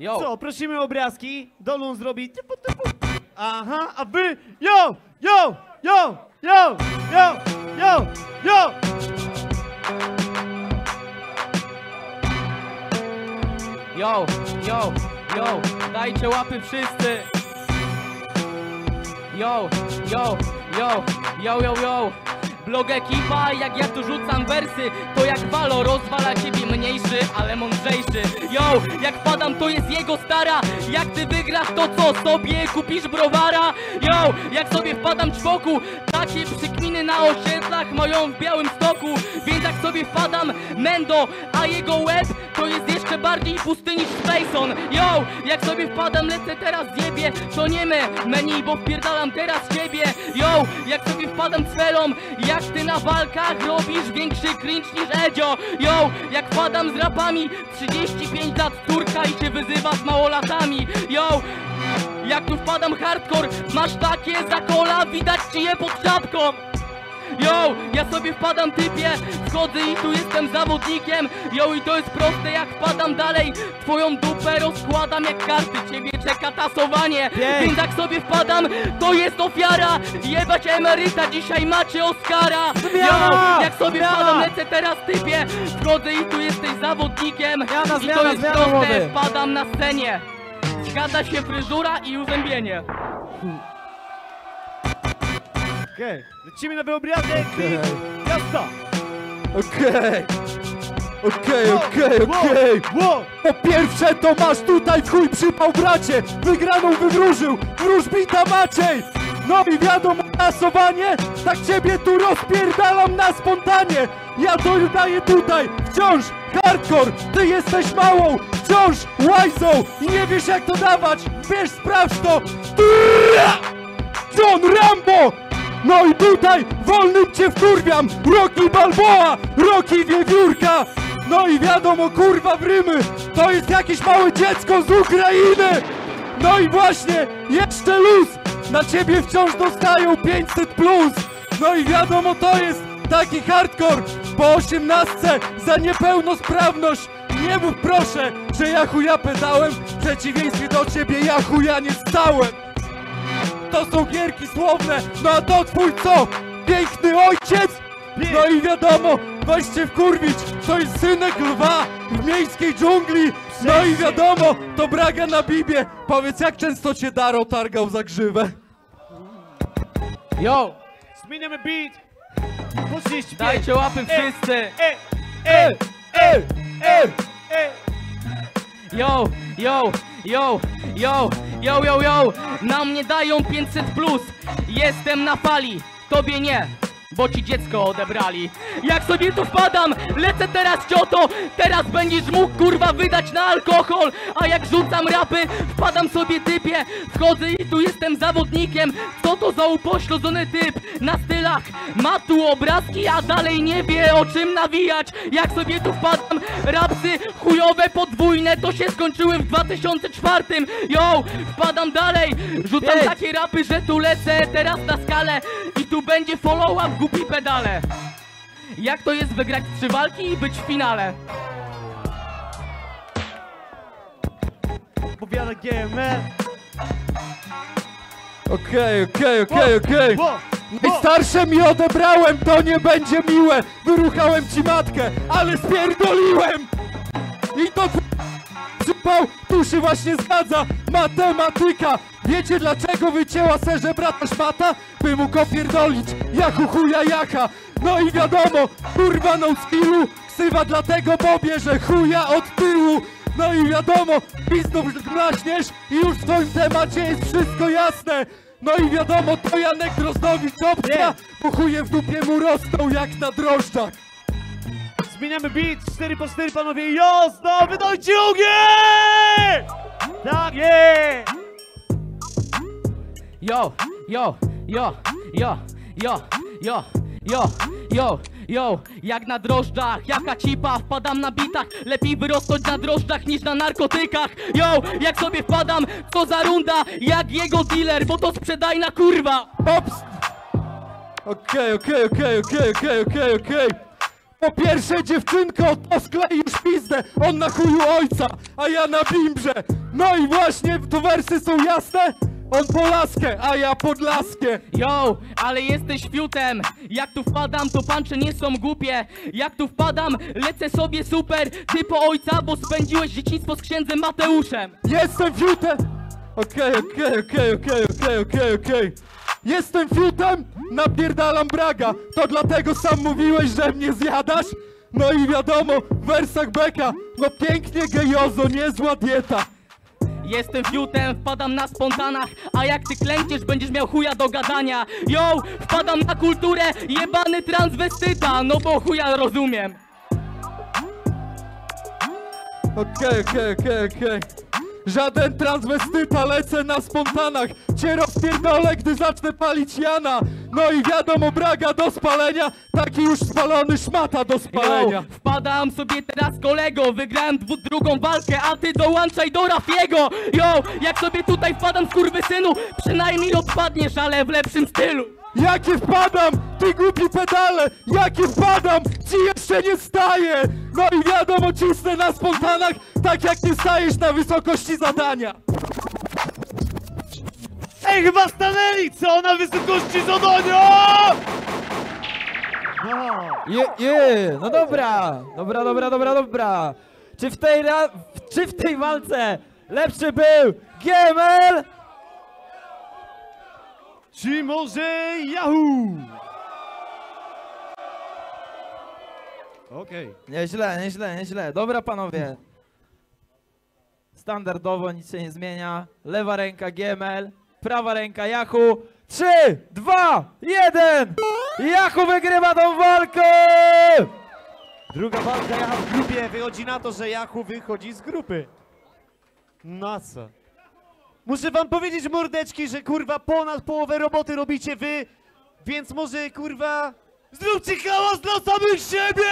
Yo. Co, prosimy obrazki, Dolun zrobi... Aha, a wy... Yo! Yo! Yo! Yo! Yo! Yo! Yo! Yo! Yo! Yo! Dajcie łapy wszyscy! Yo! Yo! Yo! Yo! Yo! Yo! Blog ekipa, jak ja tu rzucam wersy, to jak Walo rozwala ciebie mniejszy, ale mądrzejszy. Yo, jak padam to jest jego stara, jak ty wygrasz to co, sobie kupisz browara? Yo, jak sobie wpadam czwoku, takie przykminy na osiedlach mają w Białym Stoku. Więc jak sobie wpadam Mendo, a jego łeb to jest jeszcze bardziej pusty niż Spaceon. Yo, jak sobie wpadam lecę teraz zjebie, to nie menu, bo wpierdalam teraz ciebie. Yo, jak sobie wpadam Cwelom, jak ty na walkach robisz większy cringe niż Edzio. Yo, jak wpadam z rapami 35 lat córka i się wyzywa z małolatami. Yo, jak tu wpadam hardcore, masz takie zakola, widać ci je pod czapką. Yo, ja sobie wpadam typie, wchodzę i tu jestem zawodnikiem. Yo, i to jest proste, jak wpadam dalej twoją dupę rozkładam jak karty, ciebie czeka tasowanie. Więc jak sobie wpadam, to jest ofiara. Jebać emeryta, dzisiaj macie Oscara. Yo, jak sobie wpadam, lecę teraz typie, wchodzę i tu jesteś zawodnikiem. I to jest proste, wpadam na scenie, zgadza się fryzura i uzębienie. Okej, lecimy na wyobraźnię i jazda! Okej! Po pierwsze to masz tutaj w chuj przypał bracie! Wygraną wywróżył, wróżbita Maciej! No i wiadomo tasowanie, tak ciebie tu rozpierdalam na spontanie! Ja to daję tutaj, wciąż hardcore, ty jesteś małą, wciąż łajzą! I nie wiesz jak to dawać, wiesz sprawdź to! John Rambo! No i tutaj wolnym cię wkurwiam, Rocky Balboa, Rocky Wiewiórka. No i wiadomo kurwa w rymy, to jest jakieś małe dziecko z Ukrainy. No i właśnie, jeszcze luz, na ciebie wciąż dostają 500 plus. No i wiadomo to jest taki hardcore, po 18 za niepełnosprawność. Nie mów proszę, że ja chuja pedałem, w przeciwieństwie do ciebie ja chuja nie stałem. To są gierki słowne, no a to twój co? Piękny ojciec? No i wiadomo, weźcie wkurwić, to jest synek lwa w miejskiej dżungli. No i wiadomo, to Braga na Bibie. Powiedz, jak często cię Daro targał za grzywę? Yo! Zmieniamy beat! Dajcie łapy wszyscy! Yo! Yo! Yo! Yo! Yo, yo, yo, na mnie dają 500 plus, jestem na fali, tobie nie, bo ci dziecko odebrali. Jak sobie tu wpadam, lecę teraz cioto, teraz będziesz mógł kurwa wydać na alkohol. A jak rzucam rapy, wpadam sobie typie, wchodzę i tu jestem zawodnikiem. Co to za upośledzony typ na stylach, ma tu obrazki, a dalej nie wie o czym nawijać. Jak sobie tu wpadam, rapsy chujowe podwójne, to się skończyły w 2004. Yo, wpadam dalej, rzucam takie rapy, że tu lecę teraz na skalę i tu będzie follow-up głupi pedale. Jak to jest wygrać 3 walki i być w finale? Powiada GML. Okej. Najstarsze mi odebrałem, to nie będzie miłe. Wyruchałem ci matkę, ale spierdoliłem. I to przypał, tu się właśnie zgadza. Matematyka. Wiecie dlaczego wycięła serze brata szmata? By mu go pierdolić, jachu chuja jacha. No i wiadomo, kurwa no skillu. Ksywa dlatego bobie, że chuja od tyłu. No i wiadomo, pizdów gnaśniesz i już w twoim temacie jest wszystko jasne. No i wiadomo, to Janek Drozdowicz obca, bo chuje w dupie mu rosną jak na drożdżach. Zmieniamy beat, 4x4 panowie, jazda, wydajcie ogień! Tak jest! Yo, yo, yo, yo, yo, yo, yo, yo. Yo, jak na drożdżach, jaka cipa, wpadam na bitach. Lepiej wyrosnąć na drożdżach niż na narkotykach. Yo, jak sobie wpadam, co za runda, jak jego dealer, bo to sprzedajna kurwa. Ops! Okej. Po pierwsze dziewczynko, to skleisz pizdę, on na chuju ojca, a ja na bimbrze. No i właśnie, tu wersy są jasne? On Polaskę, a ja Podlaskie. Yo, ale jesteś fiutem. Jak tu wpadam, to pancze nie są głupie. Jak tu wpadam, lecę sobie super. Ty po ojca, bo spędziłeś dzieciństwo z księdzem Mateuszem. Jestem fiutem. Okej. Jestem fiutem, napierdalam Braga. To dlatego sam mówiłeś, że mnie zjadasz? No i wiadomo, w wersach beka. No pięknie gejozo, niezła dieta. Jestem fiutem, wpadam na spontanach, a jak ty klęcisz, będziesz miał chuja do gadania. Yo, wpadam na kulturę, jebany transwestyta, no bo chuja rozumiem. Okej. Żaden transwestyta, lecę na spontanach. Cię rozpierdolę, gdy zacznę palić Jana. No i wiadomo, Braga do spalenia. Taki już spalony szmata do spalenia. Yo, wpadam sobie teraz kolego. Wygrałem drugą walkę, a ty dołączaj do Rafiego. Yo, jak sobie tutaj wpadam z kurwy synu, przynajmniej odpadniesz, ale w lepszym stylu. Jakie wpadam, ty głupi pedale. Jakie wpadam, ci jeszcze nie staje. No i wiadomo, cisnę na spontanach, tak jak nie stajesz na wysokości zadania. Ej, chyba stanęli, co? Na wysokości zadania! No dobra. Czy w tej walce lepszy był GML? Czy może Yahoo? Okej. Nieźle. Dobra, panowie. Standardowo nic się nie zmienia. Lewa ręka GML, prawa ręka Yahoo. 3, 2, 1! Yahoo wygrywa tą walkę! Druga walka Yahoo w grupie. Wychodzi na to, że Yahoo wychodzi z grupy. Na co? Muszę wam powiedzieć, mordeczki, że kurwa ponad połowę roboty robicie wy, więc może kurwa... Zróbcie hałas dla samych siebie!